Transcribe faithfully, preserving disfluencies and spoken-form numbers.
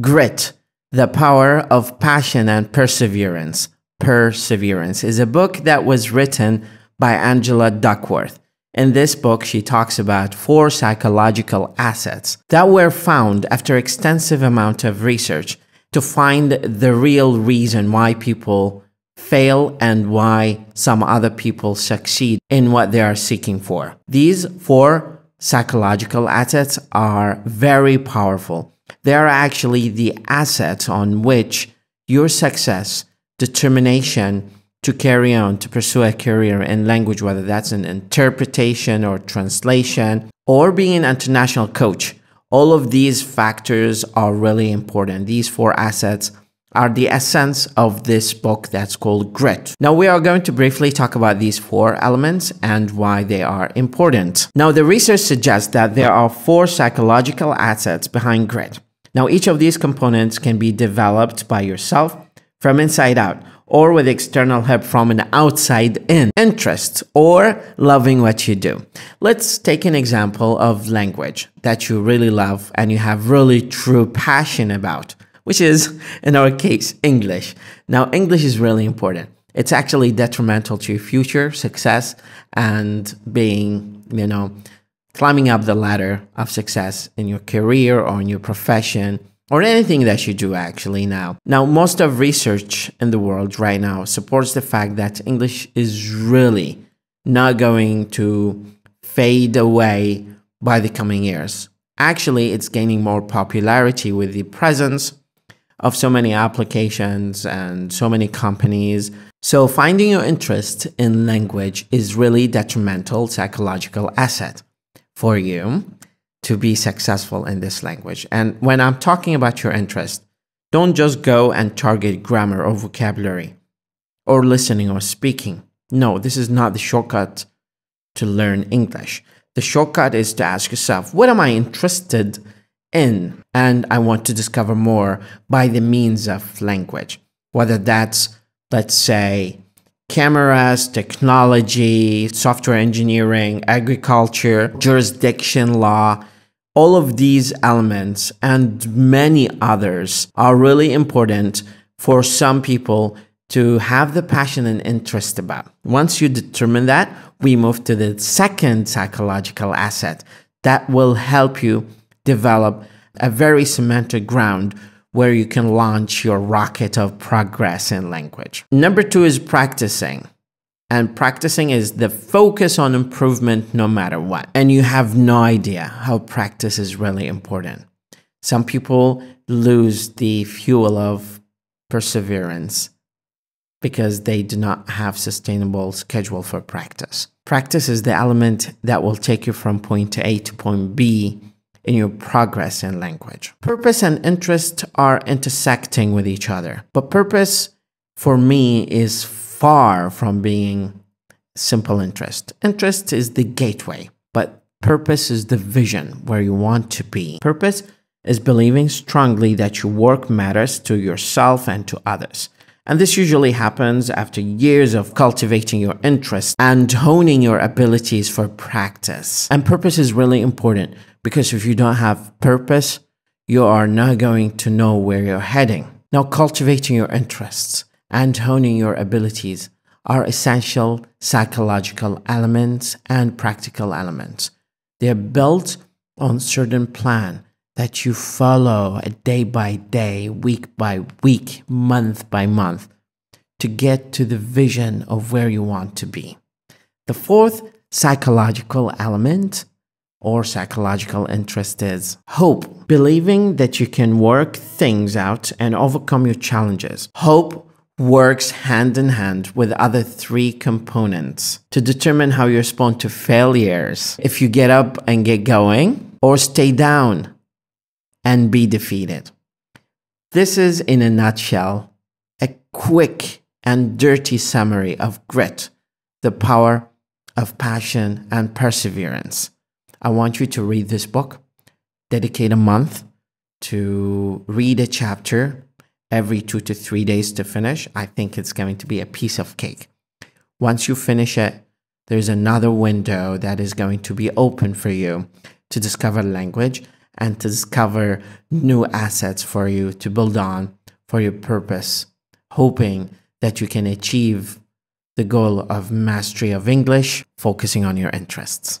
Grit, The Power of Passion and Perseverance. Perseverance is a book that was written by Angela Duckworth. In this book, she talks about four psychological assets that were found after extensive amount of research to find the real reason why people fail and why some other people succeed in what they are seeking for. These four psychological assets are very powerful. They are actually the assets on which your success, determination to carry on, to pursue a career in language, whether that's in interpretation or translation or being an international coach, all of these factors are really important. These four assets are the essence of this book that's called Grit. Now, we are going to briefly talk about these four elements and why they are important. Now, the research suggests that there are four psychological assets behind grit. Now, each of these components can be developed by yourself from inside out, or with external help from an outside-in interest, or loving what you do. Let's take an example of language that you really love and you have really true passion about, which is, in our case, English. Now, English is really important. It's actually detrimental to your future success and being, you know, climbing up the ladder of success in your career or in your profession, or anything that you do actually now. Now, most of research in the world right now supports the fact that English is really not going to fade away by the coming years. Actually, it's gaining more popularity with the presence of so many applications and so many companies. So finding your interest in language is really detrimental psychological asset for you to be successful in this language. And when I'm talking about your interest, don't just go and target grammar or vocabulary or listening or speaking. No, this is not the shortcut to learn English. The shortcut is to ask yourself, what am I interested in? And I want to discover more by the means of language, whether that's, let's say, cameras, technology, software engineering, agriculture, jurisdiction law. All of these elements and many others are really important for some people to have the passion and interest about. Once you determine that, we move to the second psychological asset that will help you develop a very cemented ground where you can launch your rocket of progress in language. Number two is practicing. And practicing is the focus on improvement no matter what. And you have no idea how practice is really important. Some people lose the fuel of perseverance because they do not have sustainable schedule for practice. Practice is the element that will take you from point A to point B in your progress in language. Purpose and interest are intersecting with each other, but purpose for me is far from being simple interest. Interest is the gateway, but purpose is the vision where you want to be. Purpose is believing strongly that your work matters to yourself and to others. And this usually happens after years of cultivating your interests and honing your abilities for practice. And purpose is really important because if you don't have purpose, you are not going to know where you're heading. Now, cultivating your interests and honing your abilities are essential psychological elements and practical elements. They're built on a certain plan that you follow day by day, week by week, month by month to get to the vision of where you want to be. The fourth psychological element or psychological interest is hope, believing that you can work things out and overcome your challenges. Hope works hand in hand with other three components to determine how you respond to failures. If you get up and get going or stay down and be defeated. This is, in a nutshell, a quick and dirty summary of grit, the power of passion and perseverance. I want you to read this book, dedicate a month to read a chapter every two to three days to finish. I think it's going to be a piece of cake. Once you finish it, there's another window that is going to be open for you to discover language and to discover new assets for you to build on for your purpose, hoping that you can achieve the goal of mastery of English, focusing on your interests.